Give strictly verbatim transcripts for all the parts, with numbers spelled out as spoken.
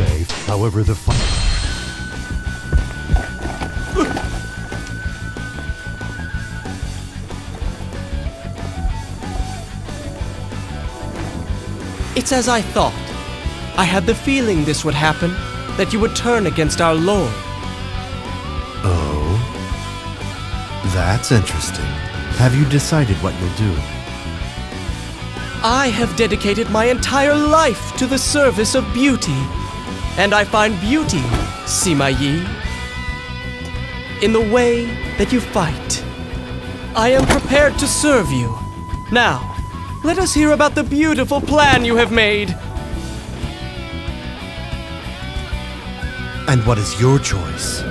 bay. However, the fight... It's as I thought. I had the feeling this would happen, that you would turn against our lord. Oh? That's interesting. Have you decided what you'll do? I have dedicated my entire life to the service of beauty. And I find beauty, Sima Yi, in the way that you fight. I am prepared to serve you. Now, let us hear about the beautiful plan you have made. And what is your choice?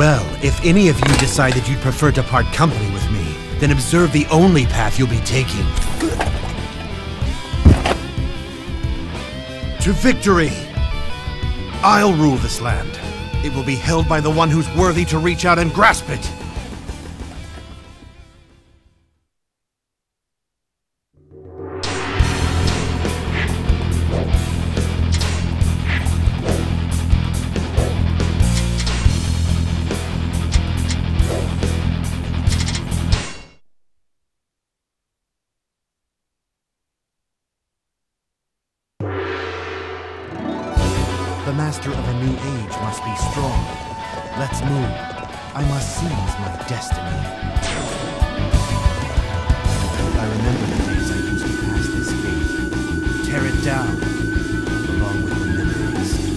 Well, if any of you decide that you'd prefer to part company with me, then observe the only path you'll be taking. To victory! I'll rule this land. It will be held by the one who's worthy to reach out and grasp it! The master of a new age must be strong. Let's move. I must seize my destiny. I remember the days I used to pass this gate. Tear it down, along with the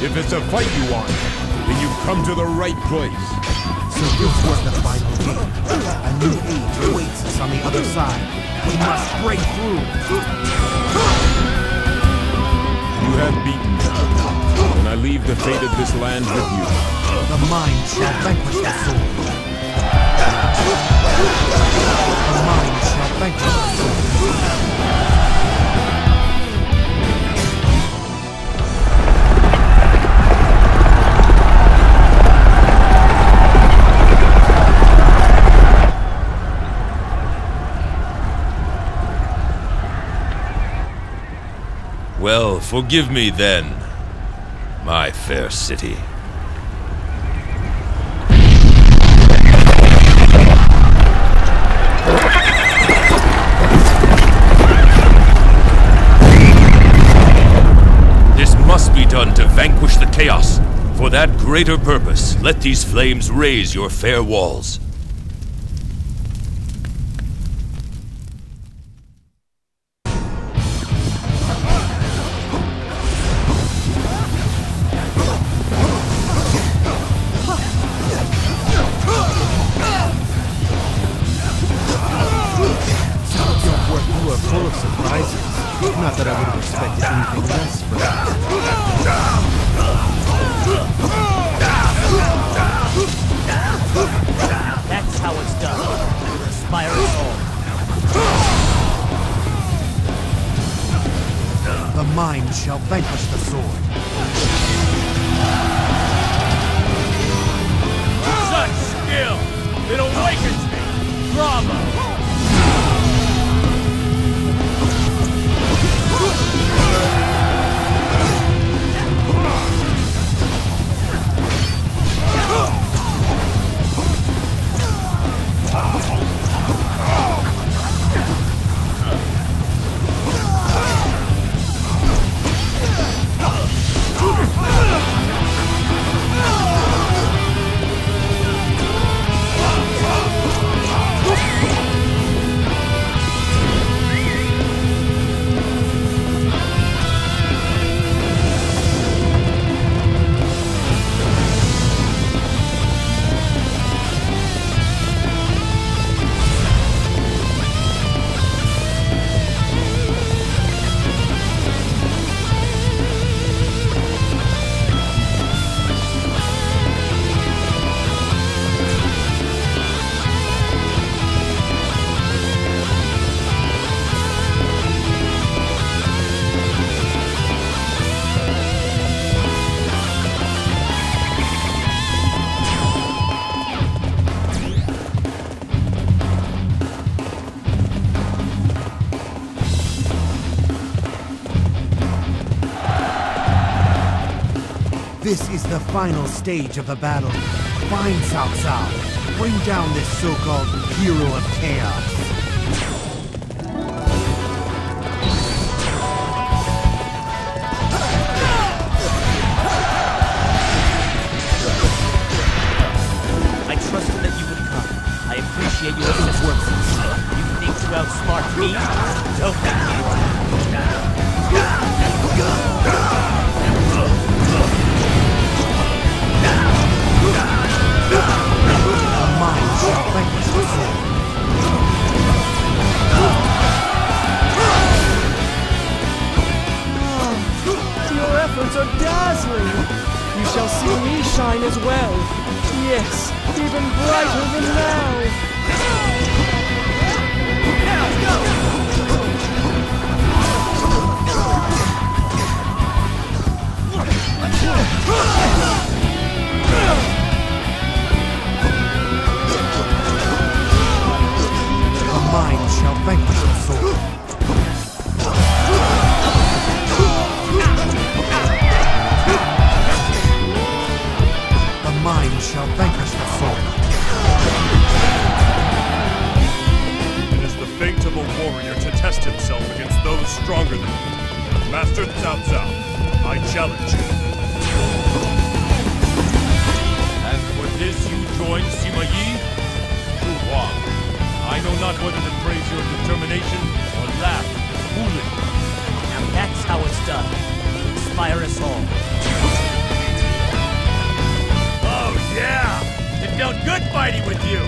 If it's a fight you want, then you've come to the right place. So this was the final game. A new age awaits us on the other side. We must break through. You have beaten me, and I leave the fate of this land with you. The mind shall vanquish the soul. The mind shall vanquish the soul. Forgive me then, my fair city. This must be done to vanquish the chaos. For that greater purpose, let these flames raise your fair walls. This is the final stage of the battle. Find Cao Cao. Bring down this so-called hero of chaos. I trusted that you would come. I appreciate your assistance. You think to outsmart me? Don't think it. The mind shall vanquish the soul. Oh, your efforts are dazzling. You shall see me shine as well. Yes, even brighter than now. Now, go! Let's go! The mind shall vanquish the soul. The mind shall vanquish the soul. It is the fate of a warrior to test himself against those stronger than him. Master Cao Cao, I challenge you. And for this you join Sima Yi, Zhao. I know not whether to praise your determination or laugh at the fooling. Now that's how it's done. You inspire us all. Oh yeah! It felt good fighting with you!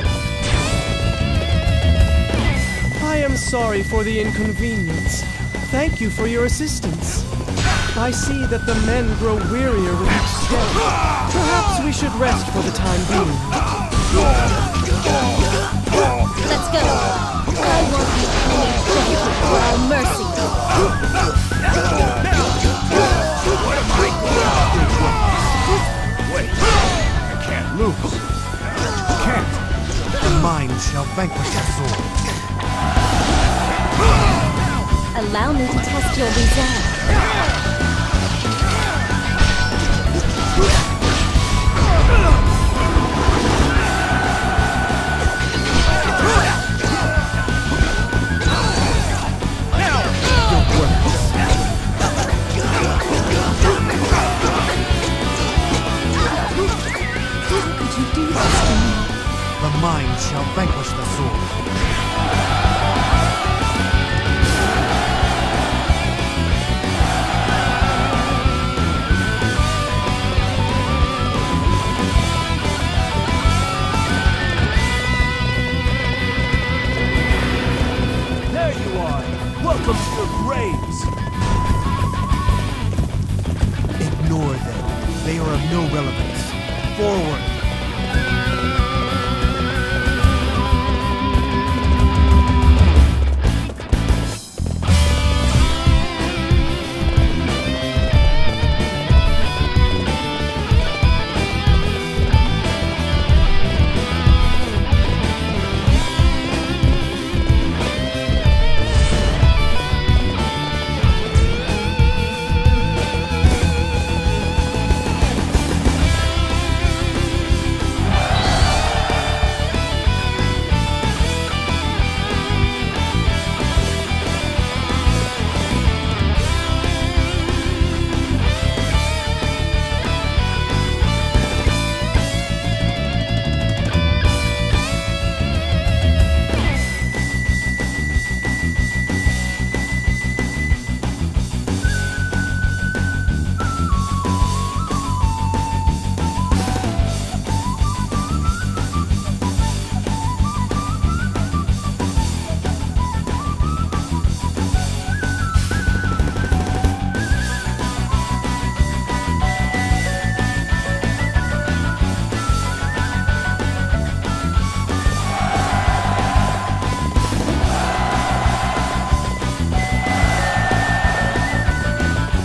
I am sorry for the inconvenience. Thank you for your assistance. I see that the men grow wearier with each step. Perhaps we should rest for the time being. Let's go! I won't be any begging for our mercy! What am I going to do? Wait! I can't lose! I can't! The mind shall vanquish the soul! Allow me to test your resolve! mind shall vanquish the sword. There you are! Welcome to your graves! Ignore them. They are of no relevance. Forward!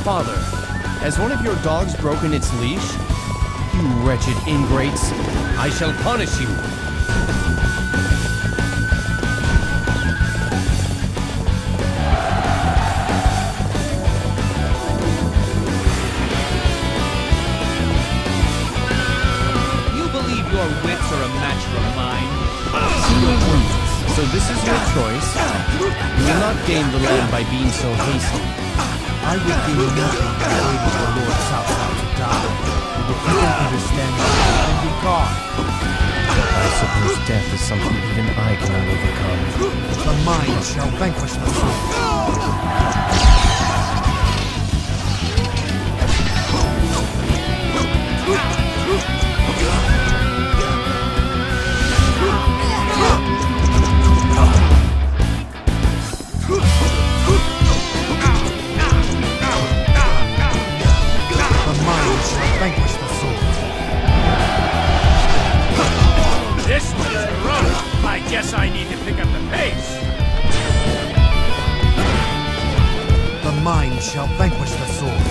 Father, has one of your dogs broken its leash? You wretched ingrates! I shall punish you! You believe your wits are a match for mine? So this is your choice. You will not gain the land by being so hasty. I would be nothing but waiting for Lord Cao Cao to die, and if you don't understand me, I'll be gone. I suppose death is something even I cannot overcome. The mind shall vanquish the soul. Vanquish the sword. This one's rough. I guess I need to pick up the pace. The mind shall vanquish the sword.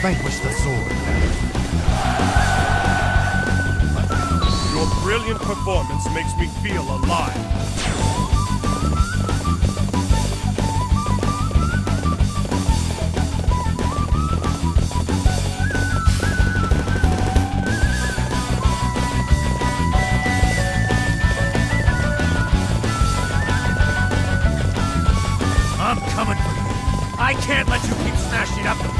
Vanquish the sword. Your brilliant performance makes me feel alive. I'm coming for you. I can't let you keep smashing up the place.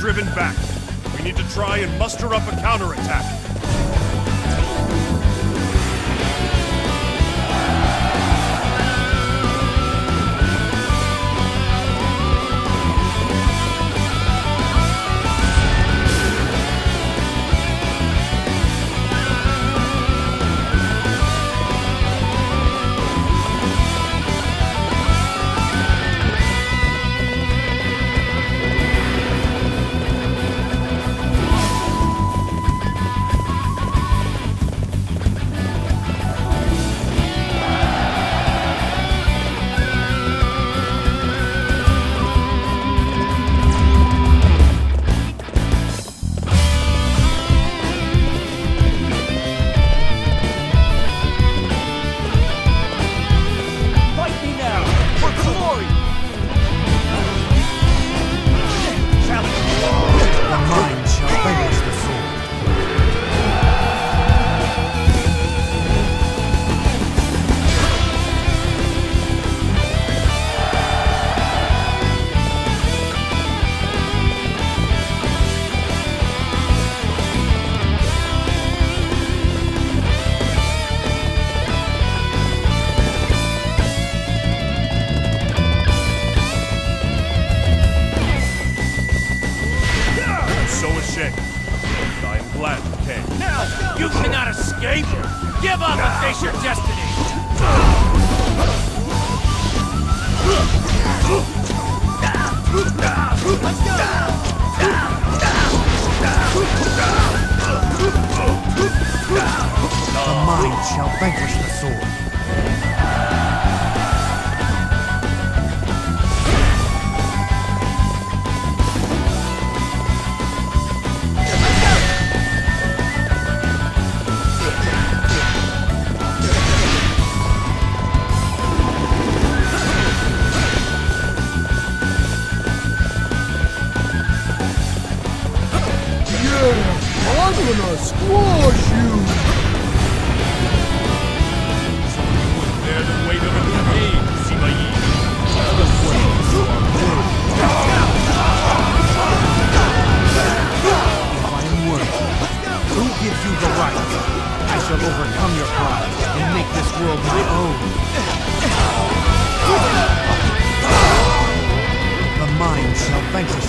Driven back. We need to try and muster up a counterattack. glad you came. No! You cannot escape! Give up and face your destiny! The mind shall vanquish the sword. Shall vanquish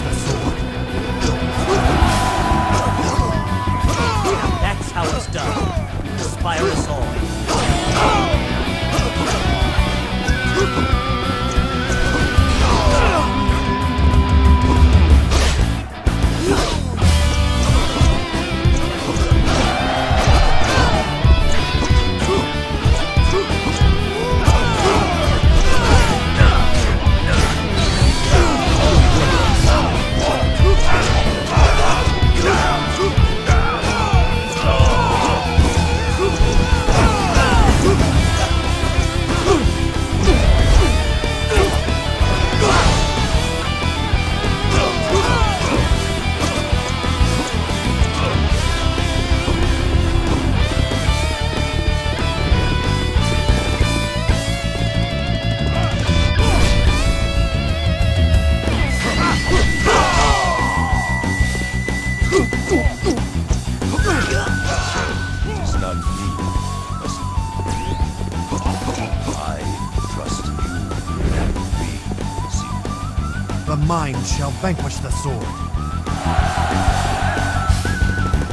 the sword.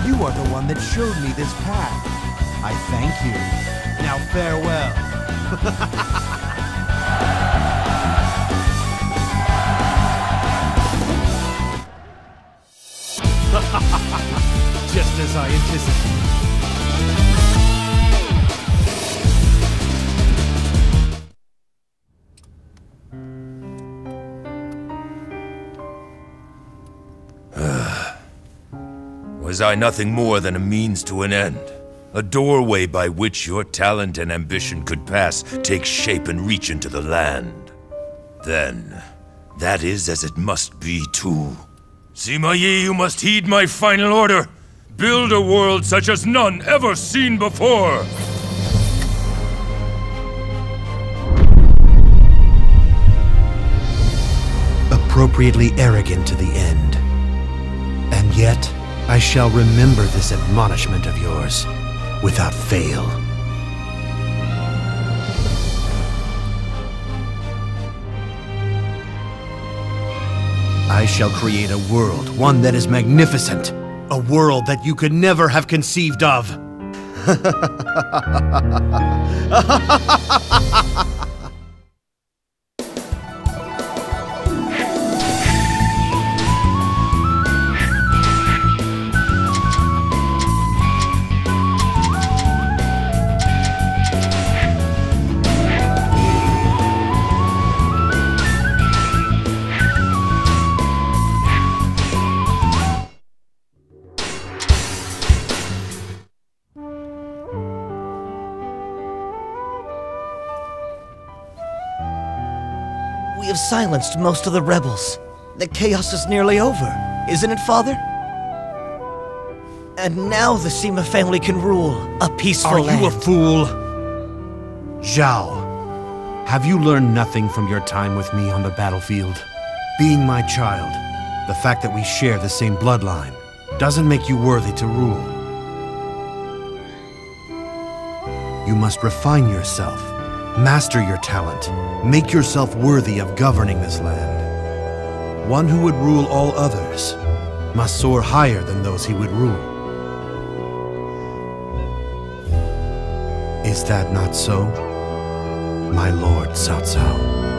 You are the one that showed me this path. I thank you. Now farewell. Just as I anticipated. Was I nothing more than a means to an end? A doorway by which your talent and ambition could pass, take shape and reach into the land. Then, that is as it must be too. Sima Yi, you must heed my final order. Build a world such as none ever seen before. Appropriately arrogant to the end. And yet, I shall remember this admonishment of yours without fail. I shall create a world, one that is magnificent, a world that you could never have conceived of. Silenced most of the rebels. The chaos is nearly over, isn't it, Father? And now the Sima family can rule a peaceful land. Are you a fool? Zhao, have you learned nothing from your time with me on the battlefield? Being my child, the fact that we share the same bloodline doesn't make you worthy to rule. You must refine yourself. Master your talent. Make yourself worthy of governing this land. One who would rule all others must soar higher than those he would rule. Is that not so, my lord Cao Cao?